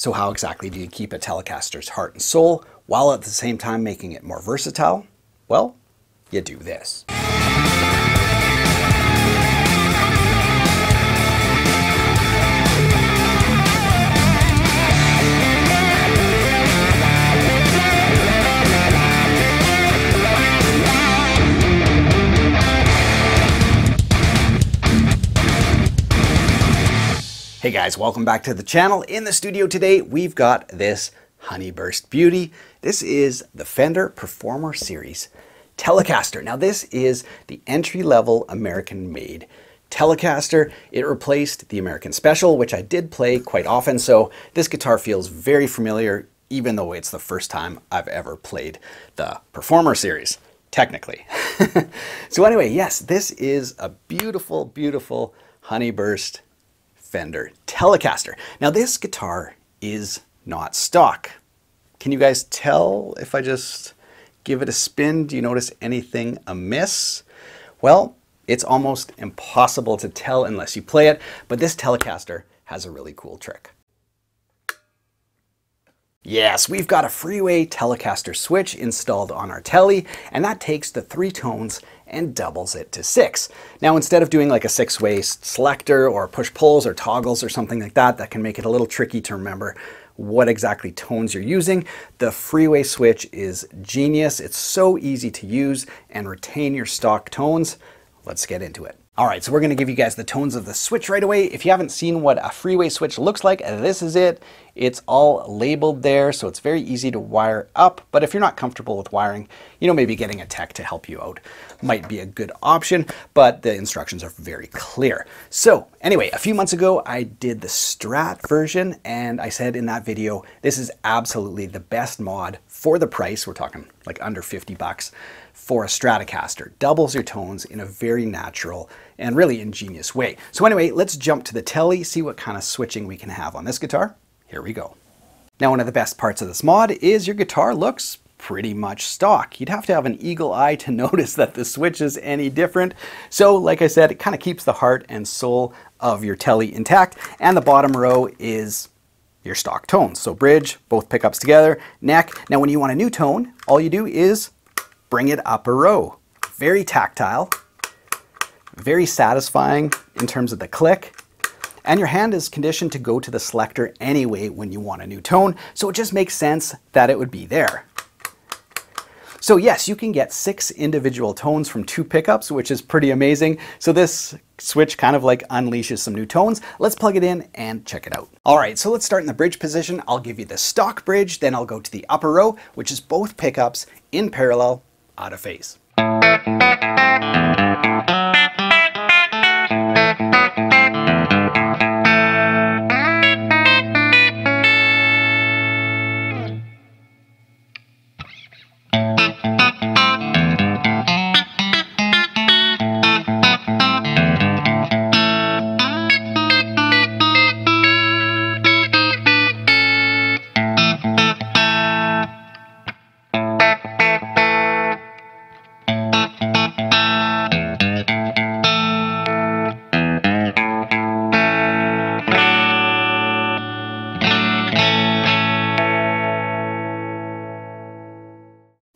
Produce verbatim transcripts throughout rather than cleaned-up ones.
So how exactly do you keep a Telecaster's heart and soul while at the same time making it more versatile? Well, you do this. Hey guys, welcome back to the channel. In the studio today, we've got this Honeyburst beauty. This is the Fender Performer Series Telecaster. Now this is the entry-level American-made Telecaster. It replaced the American Special, which I did play quite often, so this guitar feels very familiar, even though it's the first time I've ever played the Performer Series, technically. So anyway, yes, this is a beautiful, beautiful Honeyburst Fender Telecaster. Now this guitar is not stock. Can you guys tell if I just give it a spin? Do you notice anything amiss? Well, it's almost impossible to tell unless you play it, but this Telecaster has a really cool trick. Yes, we've got a Freeway Telecaster switch installed on our Tele, and that takes the three tones and doubles it to six. Now, instead of doing like a six-way selector or push pulls or toggles or something like that, that can make it a little tricky to remember what exactly tones you're using, the Freeway switch is genius. It's so easy to use and retain your stock tones. Let's get into it. All right, so we're gonna give you guys the tones of the switch right away. If you haven't seen what a Freeway switch looks like, this is it. It's all labeled there, so it's very easy to wire up, but if you're not comfortable with wiring, you know, maybe getting a tech to help you out might be a good option, but the instructions are very clear. So anyway, a few months ago, I did the Strat version, and I said in that video, this is absolutely the best mod for the price. We're talking like under fifty bucks for a Stratocaster. Doubles your tones in a very natural and really ingenious way. So anyway, let's jump to the Tele, see what kind of switching we can have on this guitar. Here we go. Now, one of the best parts of this mod is your guitar looks pretty much stock. You'd have to have an eagle eye to notice that the switch is any different. So like I said, it kind of keeps the heart and soul of your Tele intact, and the bottom row is your stock tones. So bridge, both pickups together, neck. Now when you want a new tone, all you do is bring it up a row. Very tactile, very satisfying in terms of the click, and your hand is conditioned to go to the selector anyway when you want a new tone, so it just makes sense that it would be there. So yes, you can get six individual tones from two pickups, which is pretty amazing. So this switch kind of like unleashes some new tones. Let's plug it in and check it out. All right, so let's start in the bridge position. I'll give you the stock bridge, then I'll go to the upper row, which is both pickups in parallel, out of phase.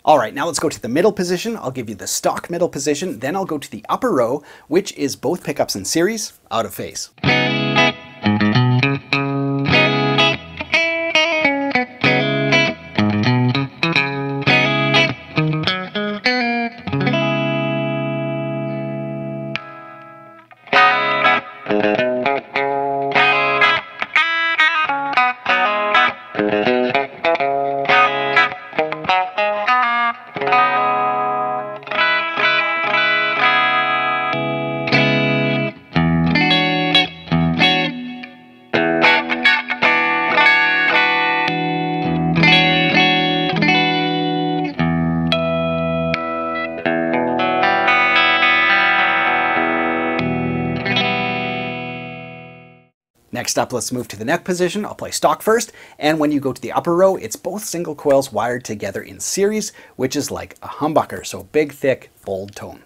All right, now let's go to the middle position. I'll give you the stock middle position, then I'll go to the upper row, which is both pickups in series, out of phase. Next up, let's move to the neck position. I'll play stock first, and when you go to the upper row, it's both single coils wired together in series, which is like a humbucker, so big, thick, bold tone.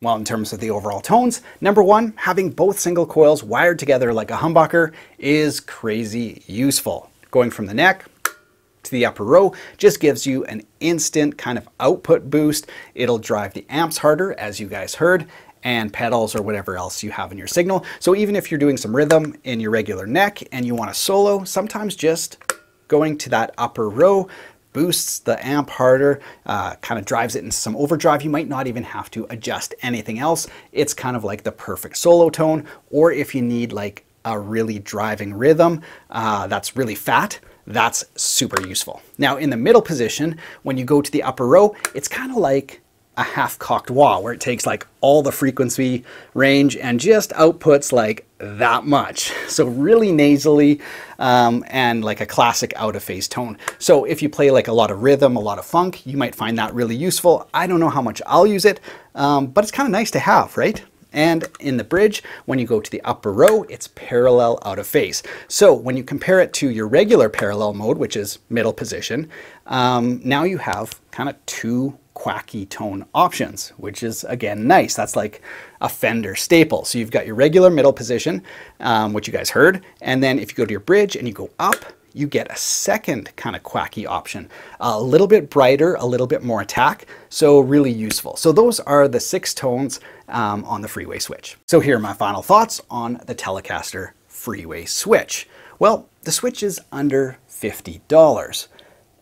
Well, in terms of the overall tones, number one, having both single coils wired together like a humbucker is crazy useful. Going from the neck to the upper row just gives you an instant kind of output boost. It'll drive the amps harder, as you guys heard, and pedals or whatever else you have in your signal. So even if you're doing some rhythm in your regular neck and you want to solo, sometimes just going to that upper row boosts the amp harder, uh, kind of drives it into some overdrive. You might not even have to adjust anything else. It's kind of like the perfect solo tone, or if you need like a really driving rhythm uh, that's really fat, that's super useful. Now in the middle position, when you go to the upper row, it's kind of like a half-cocked wah where it takes like all the frequency range and just outputs like that much. So really nasally um, and like a classic out of phase tone. So if you play like a lot of rhythm, a lot of funk, you might find that really useful. I don't know how much I'll use it, um, but it's kind of nice to have, right? And in the bridge, when you go to the upper row, it's parallel out of phase. So when you compare it to your regular parallel mode, which is middle position, um, now you have kind of two quacky tone options, which is again nice. That's like a Fender staple. So you've got your regular middle position, um, which you guys heard, and then if you go to your bridge and you go up, you get a second kind of quacky option, a little bit brighter, a little bit more attack, so really useful. So those are the six tones um, on the Freeway Switch. So here are my final thoughts on the Telecaster Freeway Switch. Well, the Switch is under fifty dollars.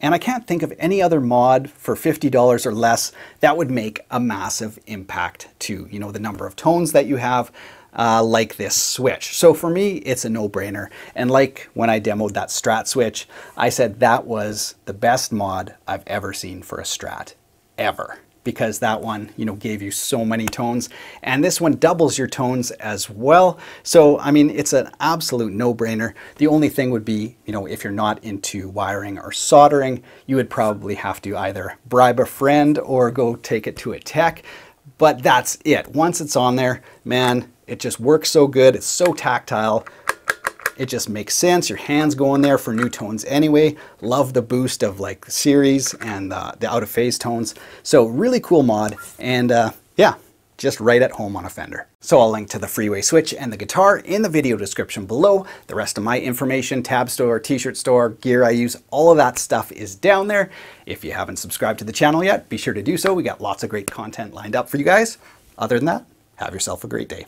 And I can't think of any other mod for fifty dollars or less that would make a massive impact to, you know, the number of tones that you have uh, like this switch. So for me, it's a no-brainer. And like when I demoed that Strat switch, I said that was the best mod I've ever seen for a Strat, ever. Because that one, you know, gave you so many tones, and this one doubles your tones as well. So, I mean, it's an absolute no-brainer. The only thing would be, you know, if you're not into wiring or soldering, you would probably have to either bribe a friend or go take it to a tech, but that's it. Once it's on there, man, it just works so good. It's so tactile. It just makes sense. Your hands go in there for new tones anyway. Love the boost of like series and uh, the out of phase tones. So really cool mod, and uh, yeah, just right at home on a Fender. So I'll link to the Freeway Switch and the guitar in the video description below. The rest of my information, tab store, t-shirt store, gear I use, all of that stuff is down there. If you haven't subscribed to the channel yet, be sure to do so. We got lots of great content lined up for you guys. Other than that, have yourself a great day.